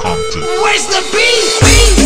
Compton. Where's the beat?